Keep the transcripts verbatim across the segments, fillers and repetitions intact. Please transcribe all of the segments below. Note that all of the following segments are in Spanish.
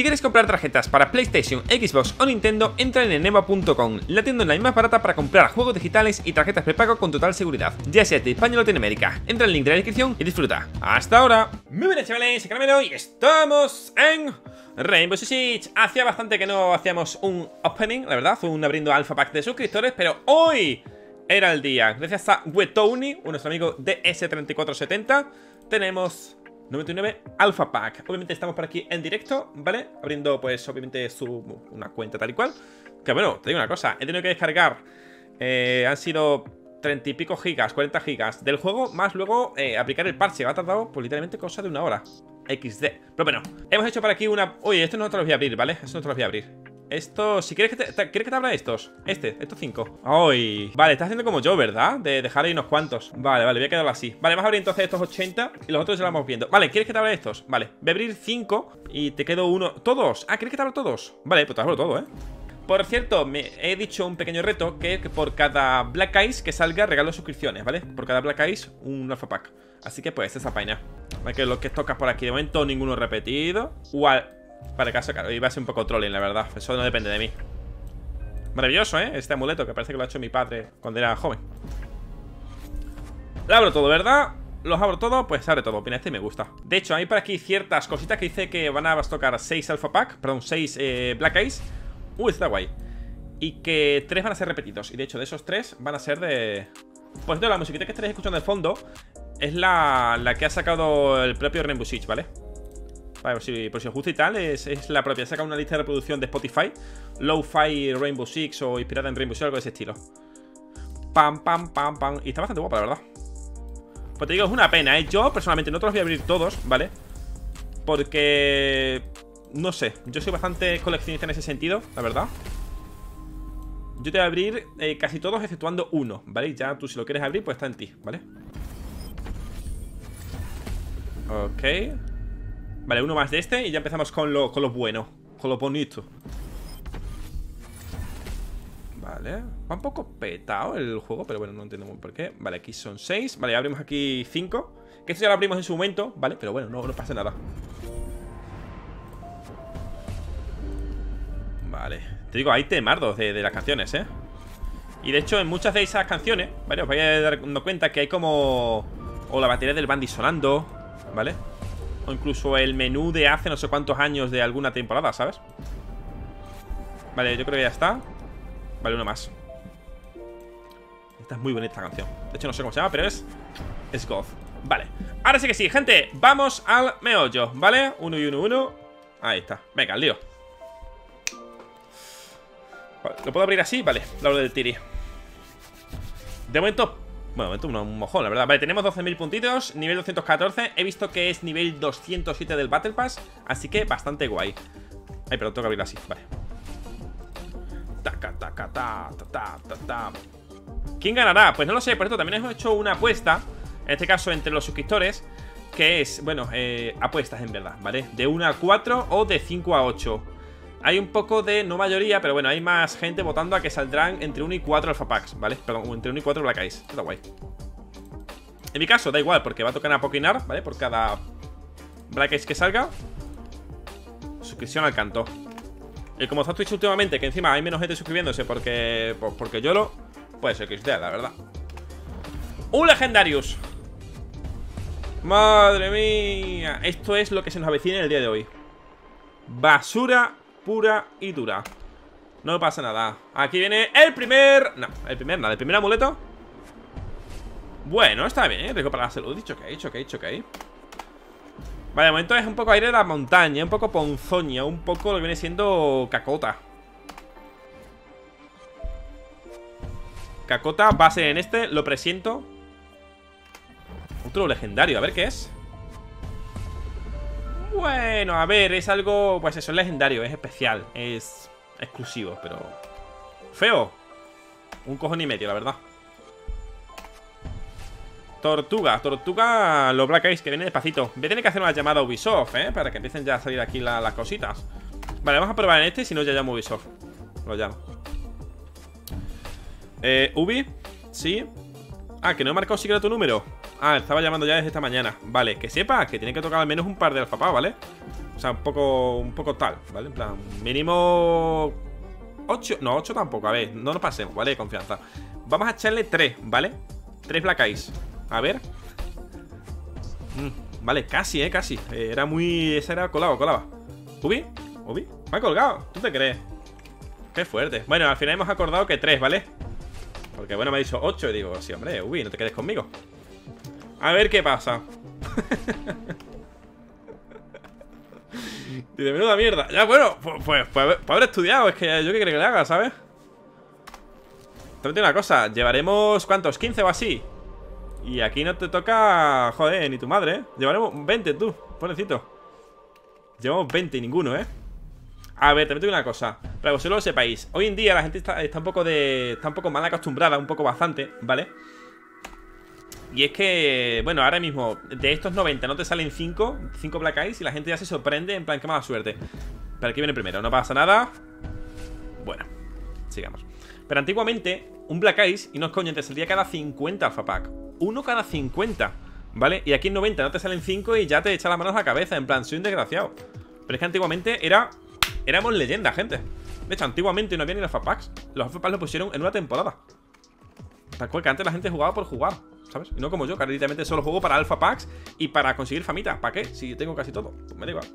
Si queréis comprar tarjetas para PlayStation, Xbox o Nintendo, entra en eneba punto com, la tienda online más barata para comprar juegos digitales y tarjetas prepago con total seguridad, ya sea de España o Latinoamérica. Entra en el link de la descripción y disfruta. ¡Hasta ahora! Muy buenas, chavales, soy Caramelo y estamos en Rainbow Six Siege. Hacía bastante que no hacíamos un opening, la verdad, fue un abriendo Alpha Pack de suscriptores, pero hoy era el día. Gracias a Wetoni, nuestro amigo D S tres cuatro siete cero, tenemos noventa y nueve Alpha Pack. Obviamente estamos por aquí en directo, ¿vale? Abriendo, pues, obviamente, su, una cuenta tal y cual. Que bueno, te digo una cosa, he tenido que descargar, eh, han sido treinta y pico gigas, cuarenta gigas del juego, más luego eh, aplicar el parche. Ha tardado, pues, literalmente cosa de una hora. equis de. Pero bueno, hemos hecho por aquí una... Oye, esto no te lo voy a abrir, ¿vale? Esto no te lo voy a abrir. Esto, si quieres que te, te, ¿quieres que te abra estos? Este, estos cinco. ¡Ay! Vale, estás haciendo como yo, ¿verdad? De dejar ahí unos cuantos. Vale, vale, voy a quedarlo así. Vale, vamos a abrir entonces estos ochenta y los otros ya los vamos viendo. Vale, ¿quieres que te abra estos? Vale, voy a abrir cinco y te quedo uno. ¿Todos? Ah, ¿quieres que te abra todos? Vale, pues te abro todo, ¿eh? Por cierto, me he dicho un pequeño reto, que es que por cada Black Ice que salga regalo suscripciones, ¿vale? Por cada Black Ice, un Alpha Pack. Así que pues, esa vaina. Vale, que los que tocas por aquí, de momento ninguno repetido. Igual. Para el caso, claro, iba a ser un poco trolling, la verdad. Eso no depende de mí. Maravilloso, ¿eh? Este amuleto que parece que lo ha hecho mi padre cuando era joven. Lo abro todo, ¿verdad? Los abro todo, pues abre todo. Mira, este me gusta. De hecho, hay por aquí ciertas cositas que dice que van a tocar seis Alpha Pack. Perdón, seis eh, Black Ice. Uh, está guay. Y que tres van a ser repetidos. Y de hecho, de esos tres van a ser de... Pues no, la musiquita que estaréis escuchando de fondo es la, la que ha sacado el propio Rainbow Six, ¿vale? Vale, por si, por si os gusta y tal, es, es la propia. Saca una lista de reproducción de Spotify, Lo-Fi Rainbow Six o inspirada en Rainbow Six, algo de ese estilo. Pam, pam, pam, pam. Y está bastante guapa, la verdad. Pues te digo, es una pena, ¿eh? Yo, personalmente, no te los voy a abrir todos, ¿vale? Porque... no sé, yo soy bastante coleccionista en ese sentido, la verdad. Yo te voy a abrir eh, casi todos, exceptuando uno, ¿vale? Ya tú, si lo quieres abrir, pues está en ti, ¿vale? Ok... Vale, uno más de este y ya empezamos con lo, con lo bueno, con lo bonito. Vale, va un poco petado el juego, pero bueno, no entiendo muy por qué. Vale, aquí son seis, vale, abrimos aquí cinco. Que esto ya lo abrimos en su momento, vale, pero bueno, no, no pasa nada. Vale, te digo, hay temardos de, de las canciones, eh. Y de hecho, en muchas de esas canciones, vale, os vais a dar cuenta que hay como... o la batería del Bandit sonando, vale, o incluso el menú de hace no sé cuántos años de alguna temporada, ¿sabes? Vale, yo creo que ya está. Vale, uno más. Esta es muy bonita esta canción. De hecho, no sé cómo se llama, pero es... es goth. Vale. Ahora sí que sí, gente. Vamos al meollo, ¿vale? Uno y uno, uno. Ahí está. Venga, al lío. Vale, ¿lo puedo abrir así? Vale, lo abro del tiri. De momento... bueno, un, un mojón, la verdad. Vale, tenemos doce mil puntitos, nivel doscientos catorce. He visto que es nivel doscientos siete del Battle Pass, así que bastante guay. Ay, perdón, tengo que abrirlo así, vale. Taca, taca, ta, ta, ta, ta, ta. ¿Quién ganará? Pues no lo sé, por esto también hemos hecho una apuesta, en este caso entre los suscriptores, que es, bueno, eh, apuestas en verdad, ¿vale? De uno a cuatro o de cinco a ocho. Hay un poco de, no mayoría, pero bueno, hay más gente votando a que saldrán entre uno y cuatro Alpha Packs, ¿vale? Perdón, entre uno y cuatro Black Ice, está guay. En mi caso, da igual, porque va a tocar a Pokinar, ¿vale? Por cada Black Ice que salga. Suscripción al canto. Y como está Twitch últimamente, que encima hay menos gente suscribiéndose porque porque yo lo... pues el que usted, la verdad. ¡Un Legendarius! ¡Madre mía! Esto es lo que se nos avecina en el día de hoy. Basura... pura y dura. No pasa nada. Aquí viene el primer... no, el primer nada, el primer amuleto. Bueno, está bien, ¿eh? Rico para la salud. Dicho que hay, dicho que hay, dicho que hay. Vale, de momento es un poco aire de la montaña, un poco ponzoña, un poco lo que viene siendo cacota. Cacota va a ser en este, lo presiento. Otro legendario, a ver qué es. Bueno, a ver, es algo... pues eso, es legendario, es especial, es exclusivo, pero... feo. Un cojón y medio, la verdad. Tortuga, tortuga, lo Black Ice que viene despacito. Voy a tener que hacer una llamada a Ubisoft, ¿eh? Para que empiecen ya a salir aquí la, las cositas. Vale, vamos a probar en este, si no ya llamo Ubisoft. Lo llamo. Eh, Ubi, sí. Ah, que no he marcado siquiera tu número. Ah, estaba llamando ya desde esta mañana. Vale, que sepa que tiene que tocar al menos un par de alfapá, ¿vale? O sea, un poco, un poco tal, ¿vale? En plan, mínimo ocho, no, ocho tampoco, a ver, no nos pasemos, ¿vale? Confianza. Vamos a echarle tres, ¿vale? tres Black Ice, a ver. mm, Vale, casi, eh, casi, eh, era muy... Esa era colado, colaba. Ubi, Ubi, me ha colgado, ¿tú te crees? Qué fuerte. Bueno, al final hemos acordado que tres, ¿vale? Porque bueno, me ha dicho ocho y digo, sí, hombre, Ubi, no te quedes conmigo. A ver qué pasa. Dice, menuda mierda. Ya, bueno, pues, pues, pues haber estudiado. Es que yo qué creo que le haga, ¿sabes? También tiene una cosa. Llevaremos, ¿cuántos? quince o así. Y aquí no te toca, joder, ni tu madre, ¿eh? Llevaremos veinte, tú, pobrecito. Llevamos veinte y ninguno, ¿eh? A ver, también tengo una cosa, para que vosotros lo sepáis. Hoy en día la gente está, está un poco de... Está un poco mal acostumbrada, un poco bastante, ¿vale? Y es que, bueno, ahora mismo de estos noventa no te salen cinco Black Ice y la gente ya se sorprende, en plan, qué mala suerte. Pero aquí viene primero, no pasa nada. Bueno, sigamos. Pero antiguamente, un Black Ice, y no es coño, te salía cada cincuenta Alpha Pack. Uno cada cincuenta, ¿vale? Y aquí en noventa no te salen cinco y ya te echan las manos a la cabeza, en plan, soy un desgraciado. Pero es que antiguamente era... Éramos leyenda, gente. De hecho, antiguamente no había ni los Alpha Packs. Los Alpha Packs lo pusieron en una temporada. Tal cual que antes la gente jugaba por jugar, ¿sabes? Y no como yo, que literalmente solo juego para Alpha Packs y para conseguir famitas. ¿Para qué? Si tengo casi todo, pues me da igual.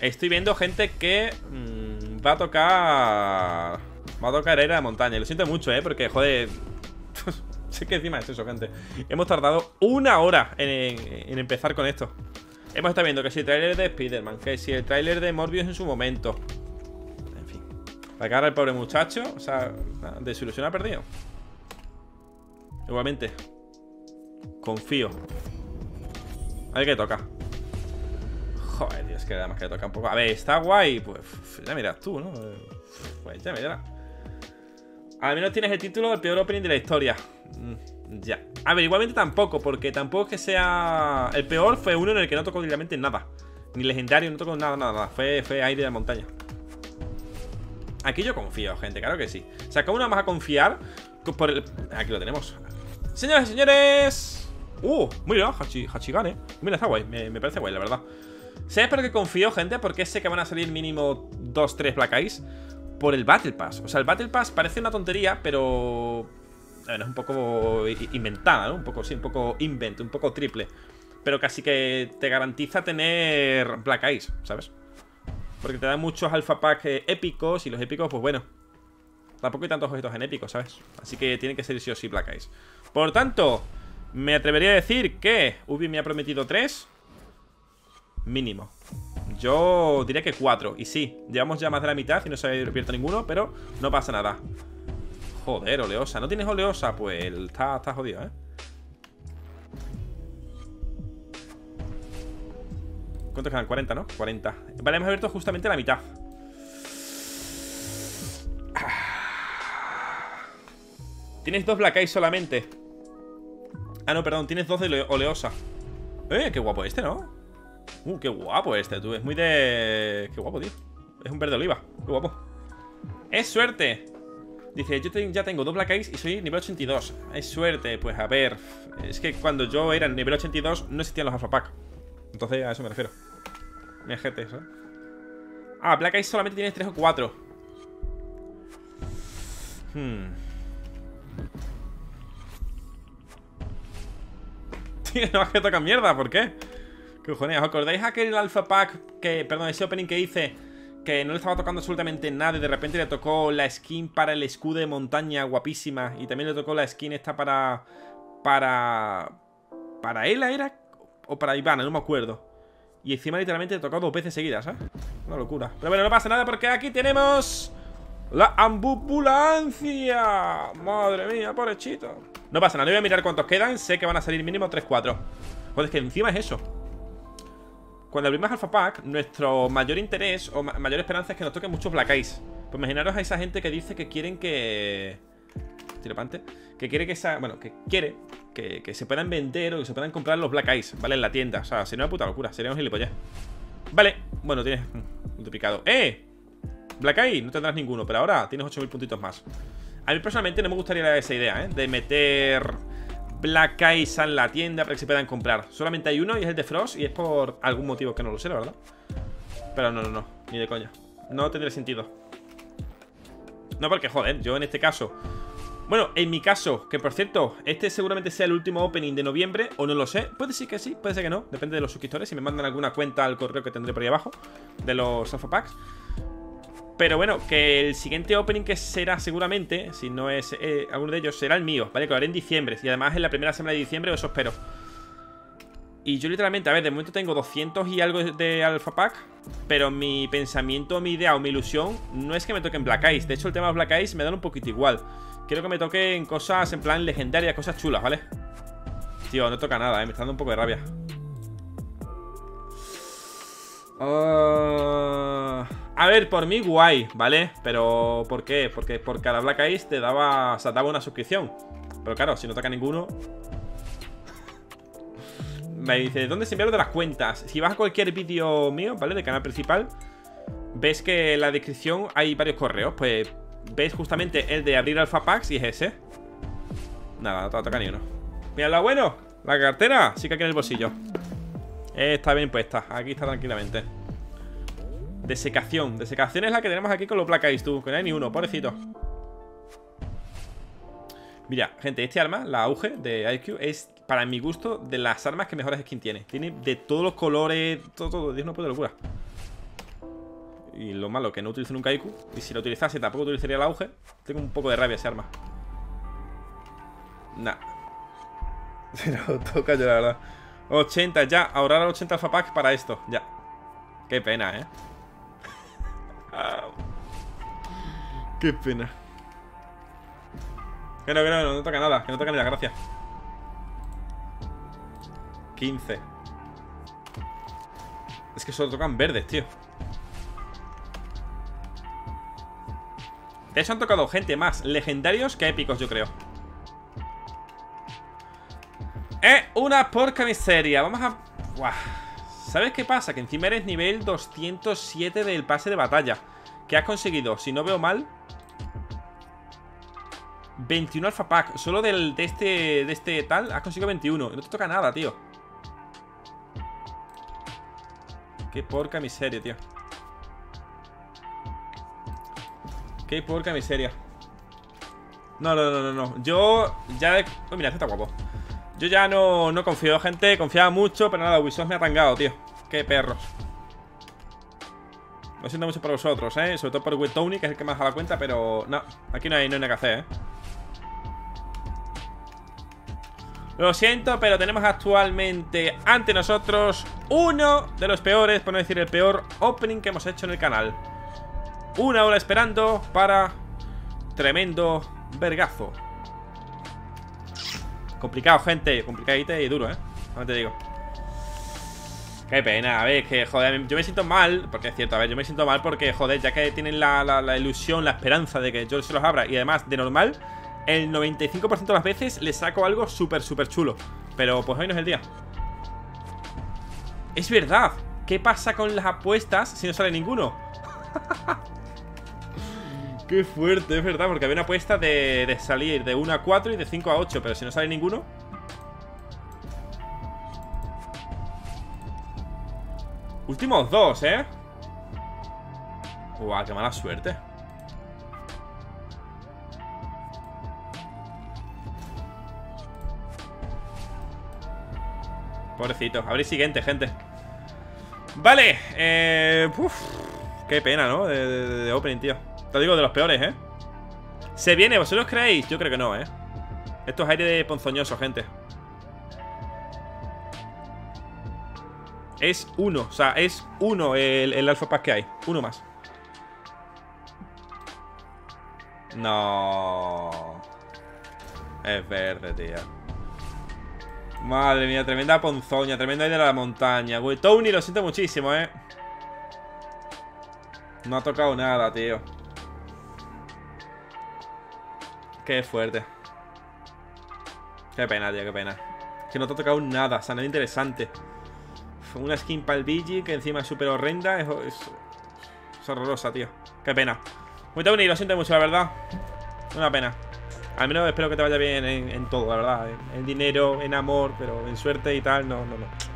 Estoy viendo gente que mmm, va a tocar... Va a tocar era de montaña. Y lo siento mucho, ¿eh? Porque, joder... Sé que encima es eso, gente. Hemos tardado una hora en, en empezar con esto. Hemos estado viendo que si el tráiler de Spider-Man, que si el tráiler de Morbius en su momento. En fin. Para que ahora el pobre muchacho, o sea, desilusión ha perdido. Igualmente. Confío. A ver qué toca. Joder, Dios, que nada más que toca un poco. A ver, está guay. Pues ya mirás tú, ¿no? Pues ya mirás. Al menos tienes el título del peor opening de la historia. Ya. A ver, igualmente tampoco, porque tampoco es que sea... El peor fue uno en el que no tocó directamente nada. Ni legendario, no tocó nada, nada, nada. Fue, fue aire de la montaña. Aquí yo confío, gente, claro que sí. O sea, ¿cómo no vamos a confiar por el... Aquí lo tenemos. Señoras y señores. Uh, mira, Hachi, Hachigane. Mira, está guay, me, me parece guay, la verdad. ¿Sabes por qué confío, gente? Porque sé que van a salir mínimo dos, tres Black Ice por el Battle Pass. O sea, el Battle Pass parece una tontería, pero... Bueno, es un poco inventada, ¿no? Un poco, sí, un poco invent, un poco triple. Pero casi que te garantiza tener Black Ice, ¿sabes? Porque te dan muchos Alpha Pack épicos y los épicos, pues bueno, tampoco hay tantos objetos en épicos, ¿sabes? Así que tiene que ser sí o sí Black Ice. Por tanto, me atrevería a decir que Ubi me ha prometido tres. Mínimo. Yo diría que cuatro. Y sí, llevamos ya más de la mitad y no se ha abierto ninguno, pero no pasa nada. Joder, oleosa. ¿No tienes oleosa? Pues está, está jodido, ¿eh? ¿Cuántos quedan? cuarenta, ¿no? cuarenta. Vale, hemos abierto justamente la mitad. Tienes dos Black Eyes solamente. Ah, no, perdón. Tienes dos de oleosa. Eh, qué guapo este, ¿no? Uh, qué guapo este, tú. Es muy de... Qué guapo, tío. Es un verde oliva. Qué guapo. ¡Es suerte! Dice, yo te, ya tengo dos Black Ice y soy nivel ochenta y dos. Es suerte, pues a ver. Es que cuando yo era nivel ochenta y dos no existían los Alpha Pack. Entonces a eso me refiero. Mi gente, ¿eh? Ah, Black Ice solamente tienes tres o cuatro. Hmm. Tío, no has que toca mierda, ¿por qué? ¿Qué cojones? ¿Os acordáis aquel Alpha Pack que... Perdón, ese opening que hice... Que no le estaba tocando absolutamente nada y de repente le tocó la skin para el escudo de montaña guapísima. Y también le tocó la skin esta para... Para... Para Ela era... O para Ivana, no me acuerdo. Y encima literalmente le tocó dos veces seguidas, ¿eh? Una locura. Pero bueno, no pasa nada porque aquí tenemos... ¡La ambulancia! Madre mía, pobrecito. No pasa nada, no voy a mirar cuántos quedan. Sé que van a salir mínimo tres cuatro. Pues es que encima es eso. Cuando abrimos Alpha Pack, nuestro mayor interés o ma mayor esperanza es que nos toquen muchos Black Ice. Pues imaginaros a esa gente que dice que quieren que... Tiropante. Que quiere que esa... Bueno, que quiere que, que se puedan vender o que se puedan comprar los Black Ice, ¿vale? En la tienda. O sea, sería una puta locura. Sería un gilipollez. Vale. Bueno, tienes multiplicado. ¡Eh! Black Ice, no tendrás ninguno. Pero ahora tienes ocho mil puntitos más. A mí personalmente no me gustaría esa idea, ¿eh? De meter... Black Ice en la tienda para que se puedan comprar. Solamente hay uno y es el de Frost, y es por algún motivo que no lo sé, la verdad. Pero no, no, no, ni de coña. No tendría sentido. No, porque joder, yo en este caso... Bueno, en mi caso, que por cierto, este seguramente sea el último opening de noviembre, o no lo sé, puede ser que sí, puede ser que no, depende de los suscriptores, si me mandan alguna cuenta al correo que tendré por ahí abajo, de los Alpha Packs. Pero bueno, que el siguiente opening que será seguramente, si no es eh, alguno de ellos, será el mío, ¿vale? Que lo haré en diciembre, y además en la primera semana de diciembre, eso espero. Y yo literalmente, a ver, de momento tengo doscientos y algo de Alpha Pack, pero mi pensamiento, mi idea o mi ilusión no es que me toquen Black Ice. De hecho, el tema de Black Ice me da un poquito igual. Quiero que me toquen cosas en plan legendarias, cosas chulas, ¿vale? Tío, no toca nada, ¿eh? Me está dando un poco de rabia. Uh... A ver, por mí guay, ¿vale? Pero, ¿por qué? Porque por cada Black Ice te daba, o sea, daba una suscripción. Pero claro, si no toca ninguno... Me dice, ¿dónde se envía lo de las cuentas? Si vas a cualquier vídeo mío, ¿vale? De canal principal, ves que en la descripción hay varios correos. Pues ves justamente el de abrir Alpha Packs y es ese. Nada, no te va a tocar ni uno. Mira, lo bueno, la cartera sí que aquí en el bolsillo. Está bien puesta, aquí está tranquilamente. Desecación, desecación es la que tenemos aquí con los Black Ice, tú, que no hay ni uno, pobrecito. Mira, gente, este arma, la A U G de I Q, es... Para mi gusto, de las armas que mejores skins tiene. Tiene de todos los colores, todo, todo. Dios, no puedo, locura. Y lo malo, que no utilizo nunca I Q. Y si lo utilizase, tampoco utilizaría el auge. Tengo un poco de rabia ese arma. Nah. Se lo toca yo, la verdad. ochenta, ya. Ahorrar a ochenta Alpha Pack para esto. Ya. Qué pena, eh. Qué pena. Que no, que no, no toca nada. Que no toca ni la gracia. quince. Es que solo tocan verdes, tío. De hecho han tocado gente más legendarios que épicos, yo creo. Es una porca miseria. Vamos a... Uah. ¿Sabes qué pasa? Que encima eres nivel doscientos siete del pase de batalla. ¿Qué has conseguido? Si no veo mal, veintiuno Alpha Pack. Solo del, de, este, de este tal has conseguido veintiuno. No te toca nada, tío. Qué porca miseria, tío. Qué porca miseria. No, no, no, no, no. Yo ya... Oh, mira, este está guapo. Yo ya no, no confío, gente. Confiaba mucho, pero nada, Ubisoft me ha tangado, tío. Qué perros. Lo siento mucho por vosotros, eh. Sobre todo por Wetoni, que es el que más da la cuenta. Pero no, aquí no hay, no hay nada que hacer, eh. Lo siento, pero tenemos actualmente ante nosotros uno de los peores, por no decir el peor opening que hemos hecho en el canal. Una hora esperando para tremendo vergazo. Complicado, gente. Complicadito y duro, ¿eh? No te digo. Qué pena, a ver, que joder, yo me siento mal, porque es cierto, a ver, yo me siento mal porque, joder, ya que tienen la, la, la ilusión, la esperanza de que yo se los abra, y además, de normal... El noventa y cinco por ciento de las veces le saco algo súper, súper chulo. Pero pues hoy no es el día. Es verdad. ¿Qué pasa con las apuestas si no sale ninguno? Qué fuerte, es verdad. Porque había una apuesta de, de salir de uno a cuatro y de cinco a ocho. Pero si no sale ninguno... Últimos dos, ¿eh? Guau, qué mala suerte. Pobrecito, abrir siguiente, gente. Vale, eh... Uf, qué pena, ¿no? De, de, de opening, tío. Te digo, de los peores, ¿eh? ¿Se viene? ¿Vosotros creéis? Yo creo que no, ¿eh? Esto es aire de ponzoñoso, gente. Es uno, o sea, es uno el, el Alpha Pack que hay. Uno más. No. Es verde, tío. Madre mía, tremenda ponzoña, tremenda idea de la montaña. Wetoni, lo siento muchísimo, eh. No ha tocado nada, tío. Qué fuerte. Qué pena, tío, qué pena. Que no te ha tocado nada, o sea, nada interesante. Una skin para el Vigi, que encima es súper horrenda. Es, es, es horrorosa, tío. Qué pena. Wetoni, lo siento mucho, la verdad. Una pena. al menos espero que te vaya bien en, en todo, la verdad. En dinero, en amor, pero en suerte y tal, no, no, no.